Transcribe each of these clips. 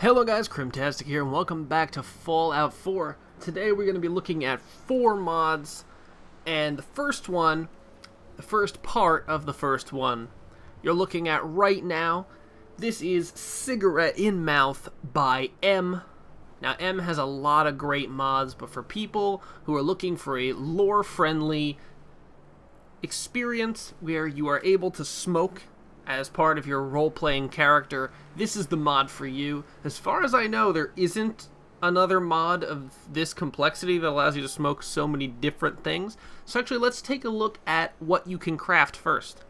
Hello guys, Crimtastic here and welcome back to Fallout 4. Today we're going to be looking at 4 mods, and the first part of the first one you're looking at right now. This is Cigarette in Mouth by M. Now M has a lot of great mods, but for people who are looking for a lore friendly experience where you are able to smoke as part of your role-playing character, this is the mod for you. As far as I know, there isn't another mod of this complexity that allows you to smoke so many different things. So actually, let's take a look at what you can craft first.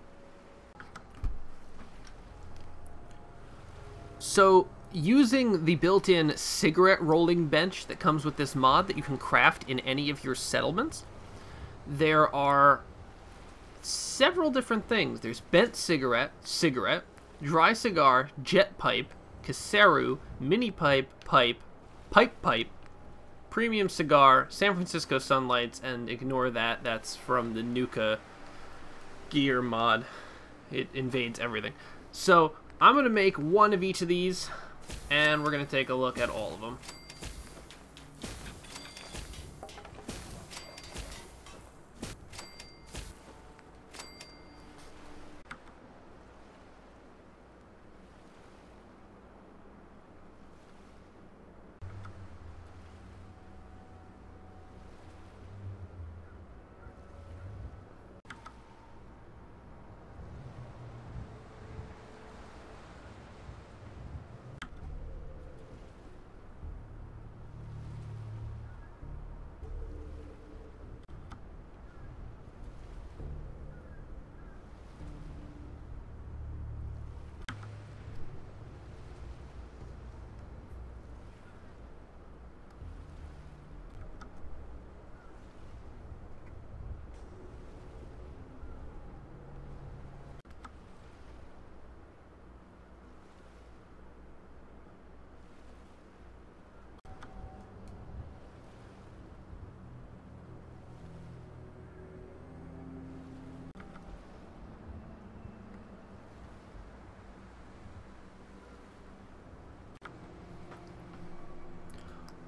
So using the built-in cigarette rolling bench that comes with this mod that you can craft in any of your settlements, there are several different things. There's bent cigarette, dry cigar, jet pipe, kiseru, mini pipe, premium cigar, San Francisco Sunlights, and ignore that. That's from the Nuka gear mod. It invades everything. So I'm going to make one of each of these, and we're going to take a look at all of them.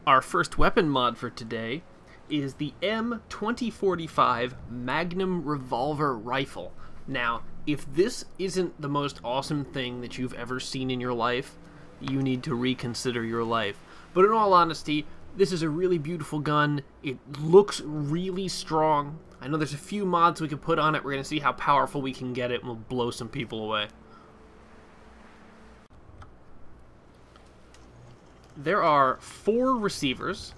Our first weapon mod for today is the M2045 Magnum Revolver Rifle. Now, if this isn't the most awesome thing that you've ever seen in your life, you need to reconsider your life. But in all honesty, this is a really beautiful gun. It looks really strong. I know there's a few mods we can put on it. We're going to see how powerful we can get it, and we'll blow some people away. There are 4 receivers,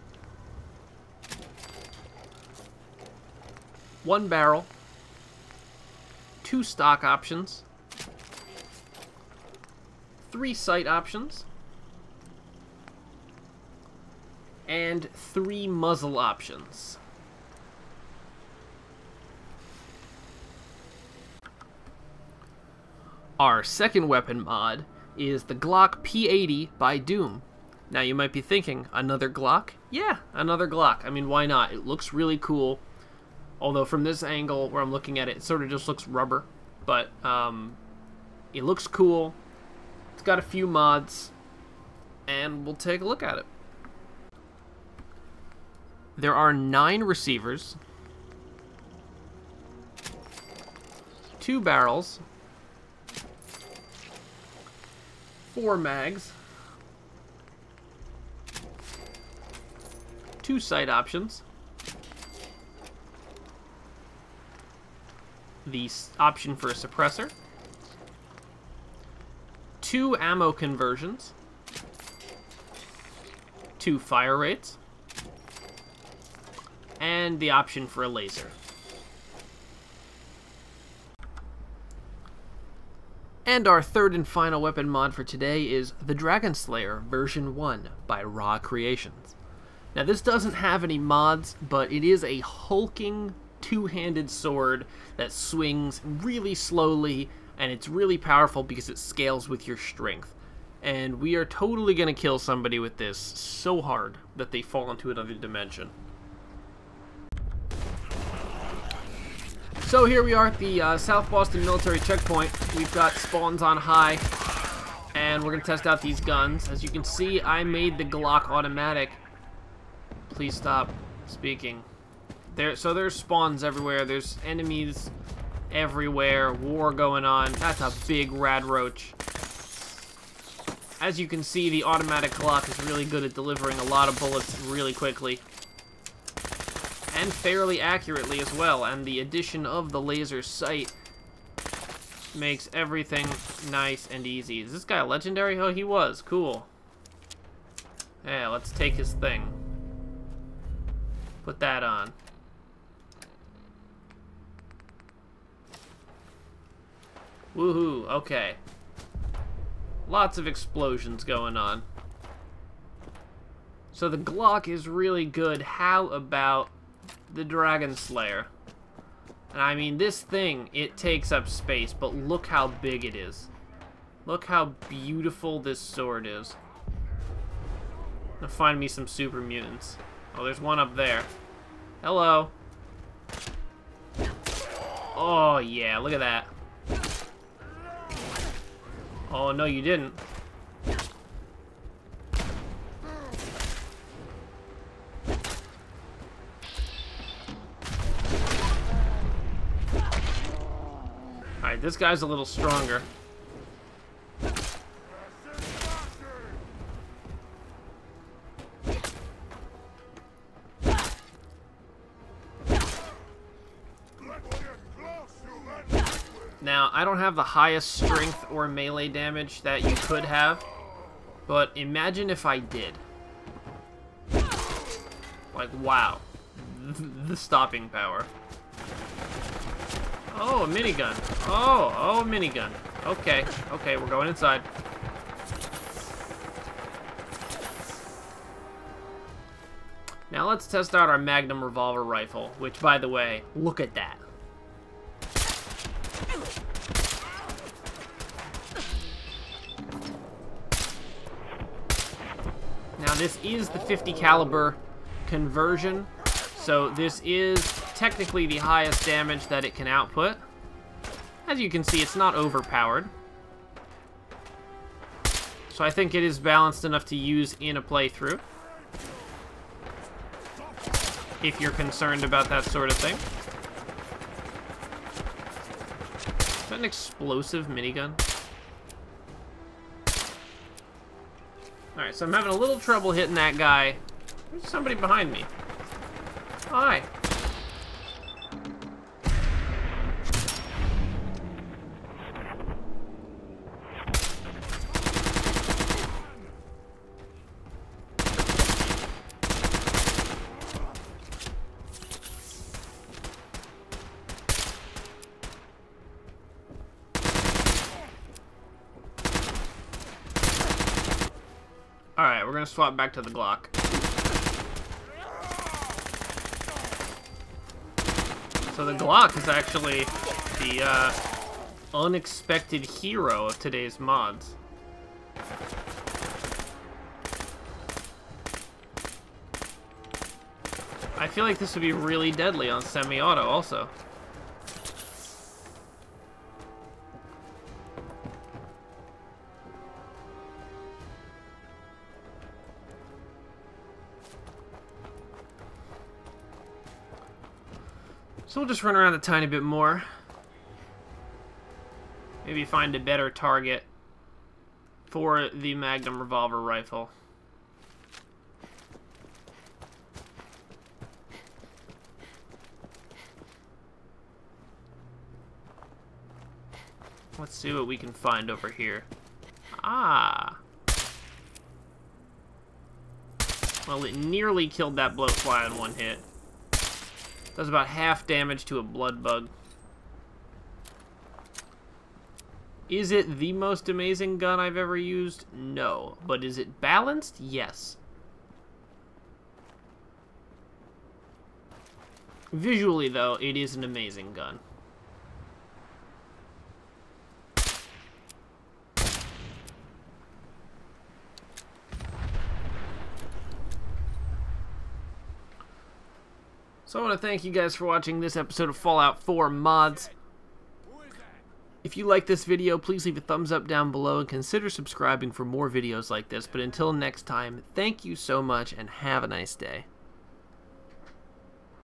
1 barrel, 2 stock options, 3 sight options, and 3 muzzle options. Our second weapon mod is the Glock P80 by Doom. Now you might be thinking, another Glock? Yeah, another Glock. I mean, why not? It looks really cool. Although from this angle where I'm looking at it, it sort of just looks rubber. But it looks cool. It's got a few mods. And we'll take a look at it. There are 9 receivers, 2 barrels, 4 mags, 2 sight options. The option for a suppressor. 2 ammo conversions. 2 fire rates. And the option for a laser. And our third and final weapon mod for today is the Dragon Slayer version 1 by RahCreations. Now this doesn't have any mods, but it is a hulking two-handed sword that swings really slowly, and it's really powerful because it scales with your strength. And we are totally going to kill somebody with this so hard that they fall into another dimension. So here we are at the South Boston military checkpoint. We've got spawns on high, and and we're gonna test out these guns. As you can see, I made the Glock automatic. Please stop speaking. So there's spawns everywhere, there's enemies everywhere, war going on. That's a big rad roach. As you can see, the automatic Glock is really good at delivering a lot of bullets really quickly. And fairly accurately as well, and the addition of the laser sight makes everything nice and easy. Is this guy legendary? Oh, he was. Cool. Yeah, let's take his thing. Put that on. Woohoo, okay. Lots of explosions going on. So the Glock is really good. How about the Dragon Slayer? And I mean, this thing, it takes up space, but look how big it is. Look how beautiful this sword is. Now find me some super mutants. Oh, there's one up there. Hello. Oh, yeah, look at that. Oh, no, you didn't. This guy's a little stronger. Now, I don't have the highest strength or melee damage that you could have, but imagine if I did. Like, wow. The stopping power. Oh, a minigun. Oh, minigun. Okay, okay, we're going inside. Now let's test out our Magnum Revolver Rifle, which, by the way, look at that. Now this is the 50 caliber conversion, so this is technically the highest damage that it can output. As you can see, it's not overpowered. So I think it is balanced enough to use in a playthrough, if you're concerned about that sort of thing. Is that an explosive minigun? Alright, so I'm having a little trouble hitting that guy. There's somebody behind me. Hi. Alright, we're gonna swap back to the Glock. So the Glock is actually the unexpected hero of today's mods. I feel like this would be really deadly on semi-auto also. So we'll just run around a tiny bit more. Maybe find a better target for the Magnum Revolver Rifle. Let's see what we can find over here. Ah! Well, it nearly killed that blowfly in one hit. Does about half damage to a blood bug. Is it the most amazing gun I've ever used? No. But is it balanced? Yes. Visually, though, it is an amazing gun. So I want to thank you guys for watching this episode of Fallout 4 Mods. If you like this video, please leave a thumbs up down below and consider subscribing for more videos like this. But until next time, thank you so much and have a nice day.